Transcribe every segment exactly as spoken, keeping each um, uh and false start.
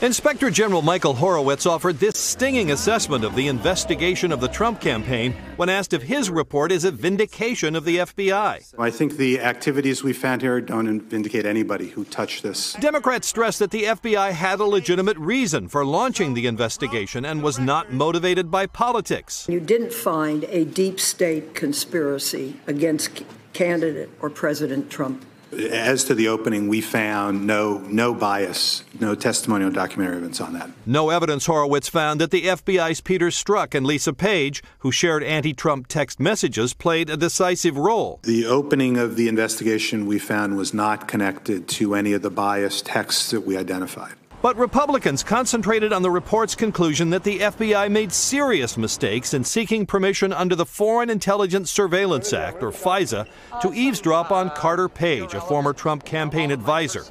Inspector General Michael Horowitz offered this stinging assessment of the investigation of the Trump campaign when asked if his report is a vindication of the F B I. I think the activities we found here don't vindicate anybody who touched this. Democrats stressed that the F B I had a legitimate reason for launching the investigation and was not motivated by politics. You didn't find a deep state conspiracy against candidate or President Trump. As to the opening, we found no no bias, no testimonial documentary evidence on that. No evidence, Horowitz found, that the F B I's Peter Strzok and Lisa Page, who shared anti-Trump text messages, played a decisive role. The opening of the investigation, we found, was not connected to any of the biased texts that we identified. But Republicans concentrated on the report's conclusion that the F B I made serious mistakes in seeking permission under the Foreign Intelligence Surveillance Act, or FISA, to eavesdrop on Carter Page, a former Trump campaign advisor.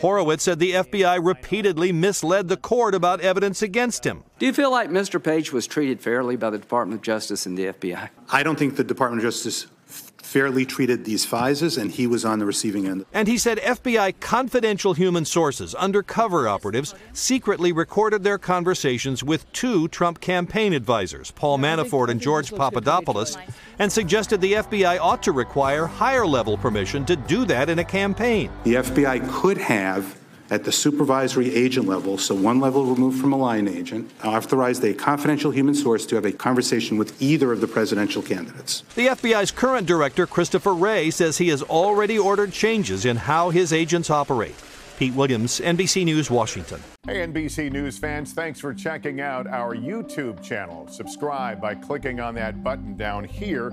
Horowitz said the F B I repeatedly misled the court about evidence against him. Do you feel like Mister Page was treated fairly by the Department of Justice and the F B I? I don't think the Department of Justice fairly treated these FISAs, and he was on the receiving end. And he said F B I confidential human sources, undercover operatives, secretly recorded their conversations with two Trump campaign advisors, Paul Manafort and George Papadopoulos, and suggested the F B I ought to require higher-level permission to do that in a campaign. The F B I could have, at the supervisory agent level, so one level removed from a line agent, authorized a confidential human source to have a conversation with either of the presidential candidates. The F B I's current director, Christopher Wray, says he has already ordered changes in how his agents operate. Pete Williams, N B C News, Washington. Hey, N B C News fans, thanks for checking out our YouTube channel. Subscribe by clicking on that button down here,